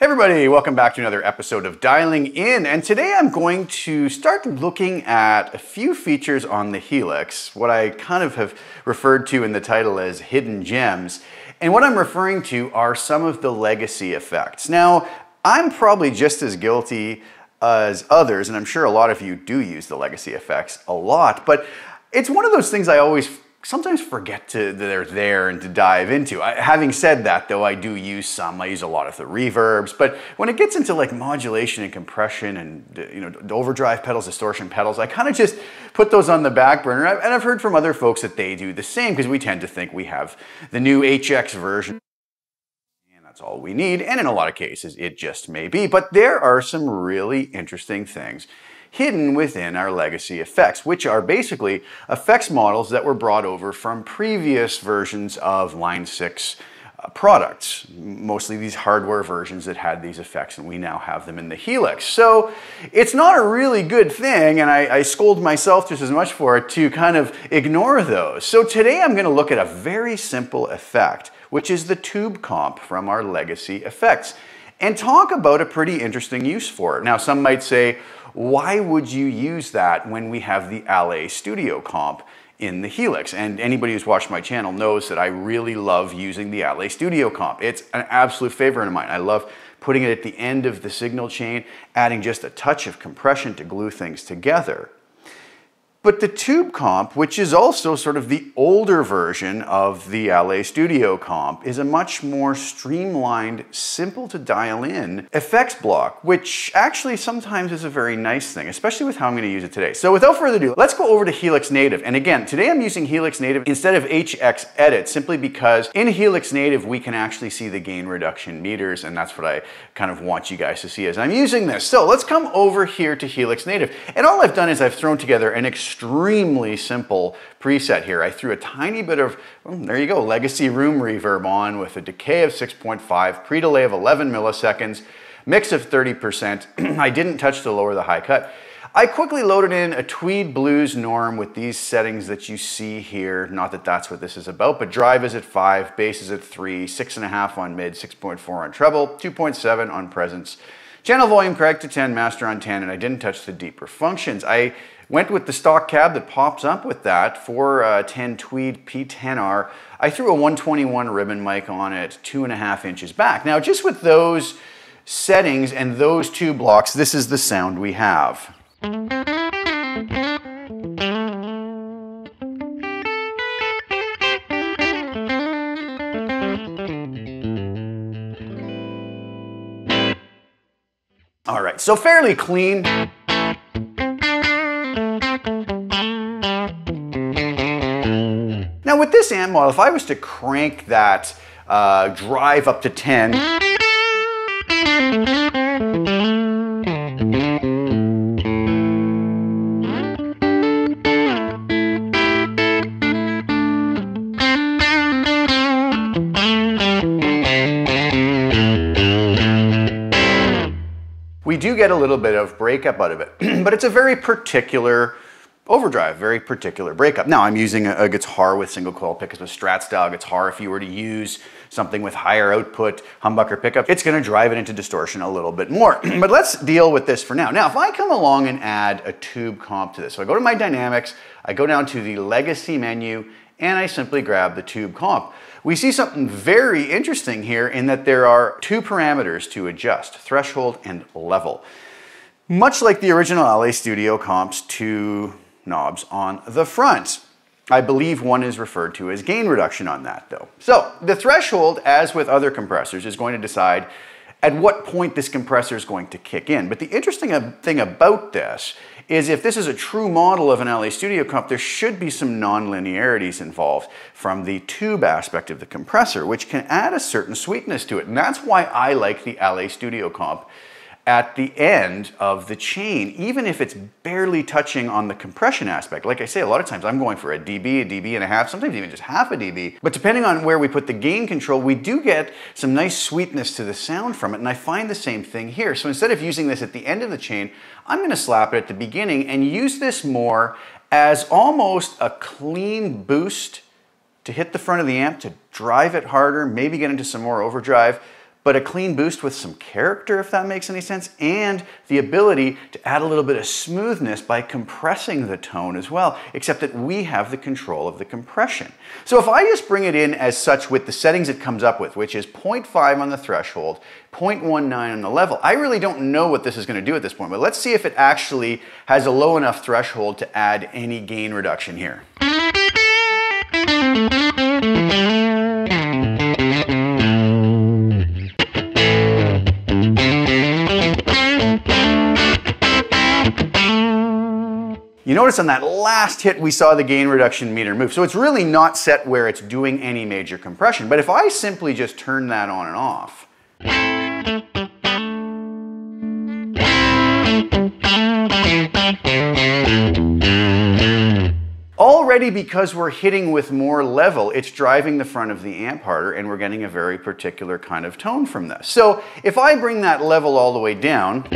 Hey everybody, welcome back to another episode of Dialing In, and today I'm going to start looking at a few features on the Helix, what I kind of have referred to in the title as hidden gems, and what I'm referring to are some of the legacy effects. Now, I'm probably just as guilty as others, and I'm sure a lot of you do use the legacy effects a lot, but it's one of those things I always sometimes forget that they're there and to dive into. Having said that though, I do use some. I use a lot of the reverbs, but when it gets into like modulation and compression and overdrive pedals, distortion pedals, I kind of just put those on the back burner. And I've heard from other folks that they do the same because we tend to think we have the new HX version and that's all we need. And in a lot of cases, it just may be, but there are some really interesting things hidden within our legacy effects, which are basically effects models that were brought over from previous versions of Line 6 products, mostly these hardware versions that had these effects, and we now have them in the Helix. So it's not a really good thing, and I scold myself just as much for it, to kind of ignore those. So today I'm going to look at a very simple effect, which is the Tube Comp from our legacy effects, and talk about a pretty interesting use for it. Now, some might say, why would you use that when we have the LA Studio Comp in the Helix? And anybody who's watched my channel knows that I really love using the LA Studio Comp. It's an absolute favorite of mine. I love putting it at the end of the signal chain, adding just a touch of compression to glue things together. But the Tube Comp, which is also sort of the older version of the LA Studio Comp, is a much more streamlined, simple to dial in effects block, which actually sometimes is a very nice thing, especially with how I'm going to use it today. So without further ado, let's go over to Helix Native. And again, today I'm using Helix Native instead of HX Edit, simply because in Helix Native, we can actually see the gain reduction meters, and that's what I kind of want you guys to see as I'm using this. So let's come over here to Helix Native. And all I've done is I've thrown together an extremely simple preset here. I threw a tiny bit of, there you go, legacy room reverb on with a decay of 6.5, pre-delay of 11 milliseconds, mix of 30%. I didn't touch the low or the high cut. I quickly loaded in a Tweed Blues Norm with these settings that you see here. Not that that's what this is about, but drive is at 5, bass is at 3, 6.5 on mid, 6.4 on treble, 2.7 on presence, channel volume correct to 10, master on 10, and I didn't touch the deeper functions. I went with the stock cab that pops up with that, 410 Tweed P10R. I threw a 121 ribbon mic on it, 2.5 inches back. Now, just with those settings and those two blocks, this is the sound we have. All right, so fairly clean. Now with this amp model, if I was to crank that drive up to 10, we do get a little bit of breakup out of it, but it's a very particular overdrive, very particular breakup. Now I'm using a guitar with single coil pickups, a Strat style guitar. If you were to use something with higher output humbucker pickup, it's gonna drive it into distortion a little bit more. But let's deal with this for now. Now, if I come along and add a Tube Comp to this, so I go to my dynamics, I go down to the legacy menu, and I simply grab the Tube Comp. We see something very interesting here in that there are two parameters to adjust, threshold and level. Much like the original LA Studio Comp's two knobs on the front. I believe one is referred to as gain reduction on that though. So the threshold, as with other compressors, is going to decide at what point this compressor is going to kick in. But the interesting thing about this is if this is a true model of an LA Studio Comp, there should be some non-linearities involved from the tube aspect of the compressor, which can add a certain sweetness to it. And that's why I like the LA Studio Comp at the end of the chain, even if it's barely touching on the compression aspect. Like I say, a lot of times I'm going for a dB and a half, sometimes even just half a dB. But depending on where we put the gain control, we do get some nice sweetness to the sound from it. And I find the same thing here. So instead of using this at the end of the chain, I'm gonna slap it at the beginning and use this more as almost a clean boost to hit the front of the amp, to drive it harder, maybe get into some more overdrive, but a clean boost with some character, if that makes any sense, and the ability to add a little bit of smoothness by compressing the tone as well, except that we have the control of the compression. So if I just bring it in as such with the settings it comes up with, which is 0.5 on the threshold, 0.19 on the level, I really don't know what this is going to do at this point, but let's see if it actually has a low enough threshold to add any gain reduction here. You notice on that last hit we saw the gain reduction meter move, so it's really not set where it's doing any major compression. But if I simply just turn that on and off, already because we're hitting with more level, it's driving the front of the amp harder and we're getting a very particular kind of tone from this. So if I bring that level all the way down,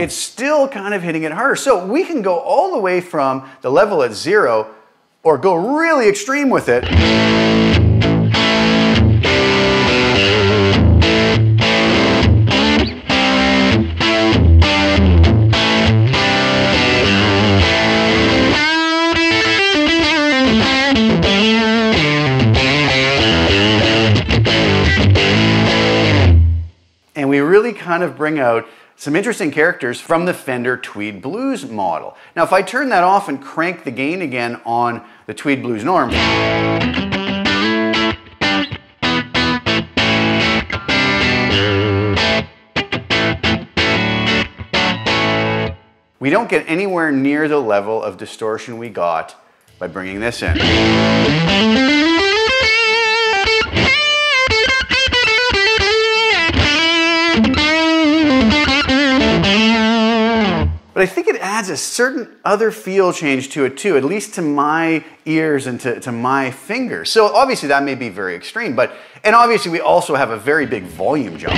it's still kind of hitting it harder. So we can go all the way from the level at 0 or go really extreme with it. And we really kind of bring out some interesting characters from the Fender Tweed Blues model. Now, if I turn that off and crank the gain again on the Tweed Blues Norm, we don't get anywhere near the level of distortion we got by bringing this in. But I think it adds a certain other feel change to it too, at least to my ears and to my fingers. So obviously that may be very extreme, but, and obviously we also have a very big volume jump.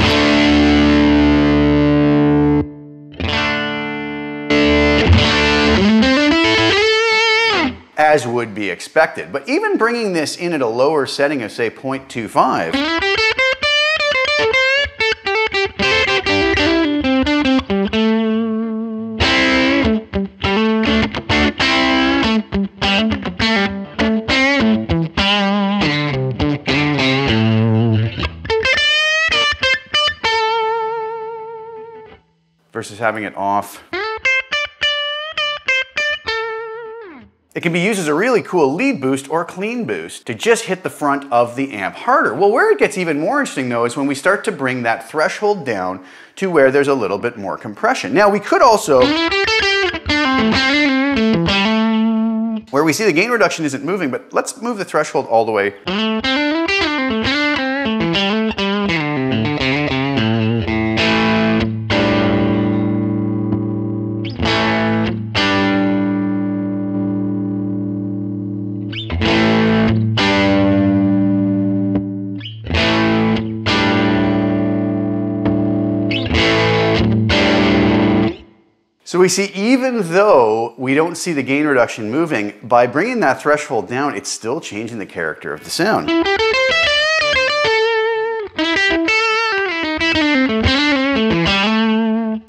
As would be expected. But even bringing this in at a lower setting of say 0.25, versus having it off. It can be used as a really cool lead boost or clean boost to just hit the front of the amp harder. Well, where it gets even more interesting though is when we start to bring that threshold down to where there's a little bit more compression. Now we could also, where we see the gain reduction isn't moving, but let's move the threshold all the way. So we see, even though we don't see the gain reduction moving, by bringing that threshold down, it's still changing the character of the sound.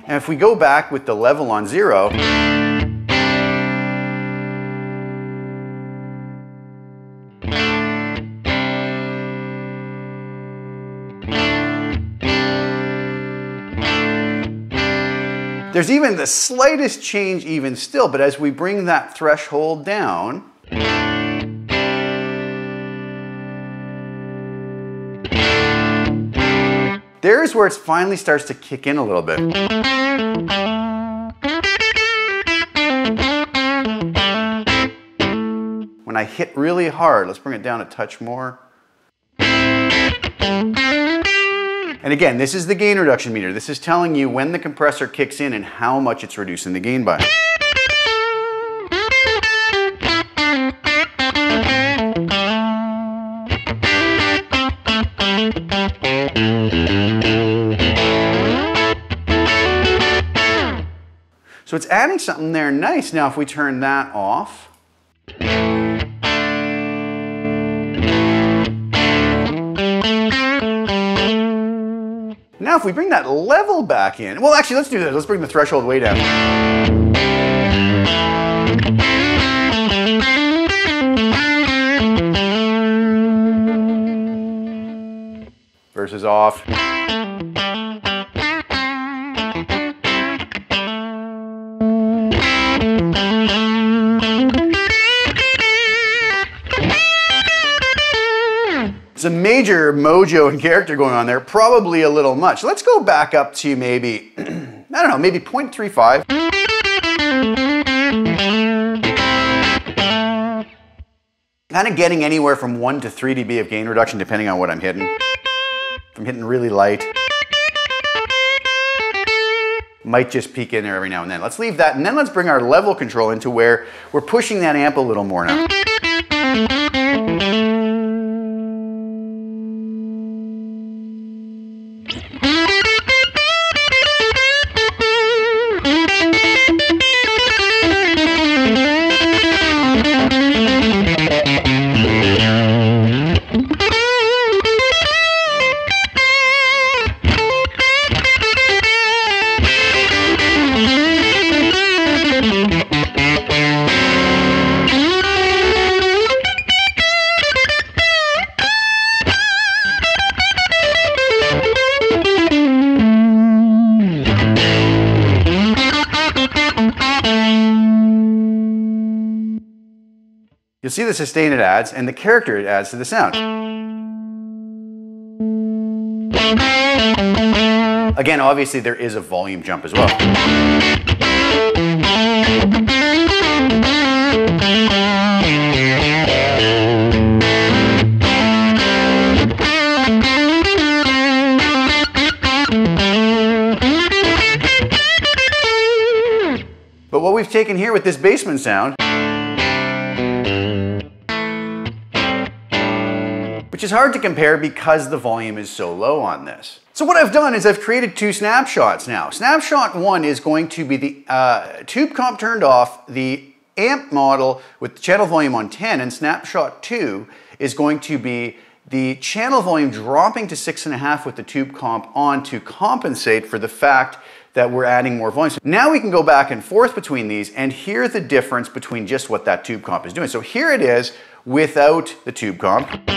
And if we go back with the level on 0, there's even the slightest change even still, but as we bring that threshold down, there's where it finally starts to kick in a little bit. When I hit really hard, let's bring it down a touch more. And again, this is the gain reduction meter. This is telling you when the compressor kicks in and how much it's reducing the gain by. So it's adding something there nice. Now if we turn that off, now if we bring that level back in, well actually let's do this, let's bring the threshold way down. Verses off. It's a major mojo and character going on there, probably a little much. Let's go back up to maybe, I don't know, maybe 0.35. Kind of getting anywhere from 1 to 3 dB of gain reduction depending on what I'm hitting. If I'm hitting really light, might just peek in there every now and then. Let's leave that, and then let's bring our level control into where we're pushing that amp a little more now. You'll see the sustain it adds and the character it adds to the sound. Again, obviously there is a volume jump as well. But what we've taken here with this basement sound, which is hard to compare because the volume is so low on this. So what I've done is I've created two snapshots now. Snapshot one is going to be the Tube Comp turned off, the amp model with the channel volume on 10, and snapshot two is going to be the channel volume dropping to 6.5 with the Tube Comp on to compensate for the fact that we're adding more volume. So now we can go back and forth between these and hear the difference between just what that Tube Comp is doing. So here it is without the Tube Comp.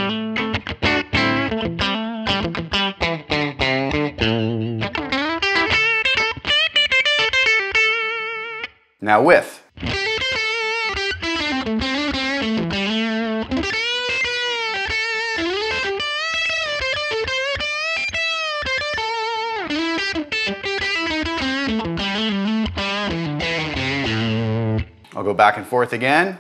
Now with. I'll go back and forth again.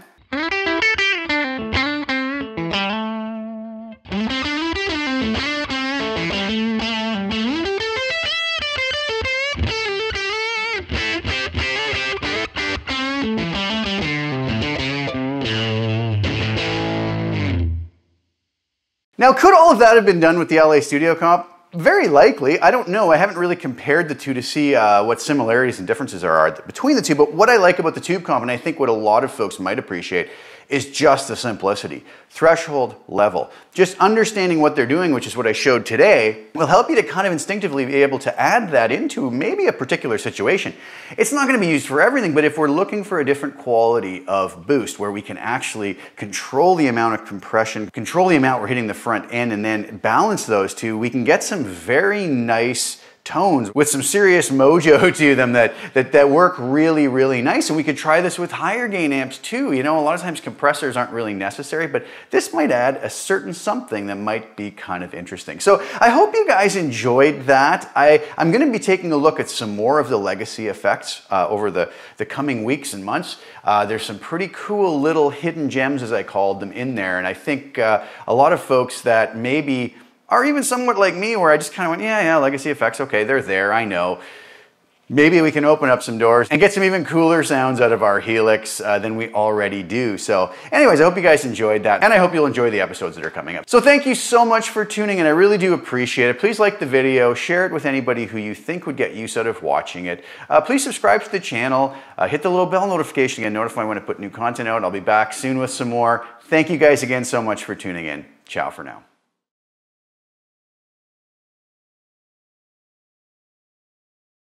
Now, could all of that have been done with the LA Studio Comp? Very likely. I don't know. I haven't really compared the two to see what similarities and differences there are between the two, but what I like about the Tube Comp, and I think what a lot of folks might appreciate, is just the simplicity. Threshold, level. Just understanding what they're doing, which is what I showed today, will help you to kind of instinctively be able to add that into maybe a particular situation. It's not going to be used for everything, but if we're looking for a different quality of boost where we can actually control the amount of compression, control the amount we're hitting the front end, and then balance those two, we can get some very nice tones with some serious mojo to them that work really, really nice. And we could try this with higher gain amps too. You know, a lot of times compressors aren't really necessary, but this might add a certain something that might be kind of interesting. So I hope you guys enjoyed that. I'm going to be taking a look at some more of the legacy effects over the coming weeks and months. There's some pretty cool little hidden gems, as I called them, in there. And I think a lot of folks that maybe are even somewhat like me, where I just kind of went, yeah, legacy effects, okay, they're there, I know. Maybe we can open up some doors and get some even cooler sounds out of our Helix than we already do. So anyways, I hope you guys enjoyed that, and I hope you'll enjoy the episodes that are coming up. So thank you so much for tuning in. I really do appreciate it. Please like the video, share it with anybody who you think would get use out of watching it. Please subscribe to the channel, hit the little bell notification to get notified when I put new content out. I'll be back soon with some more. Thank you guys again so much for tuning in. Ciao for now.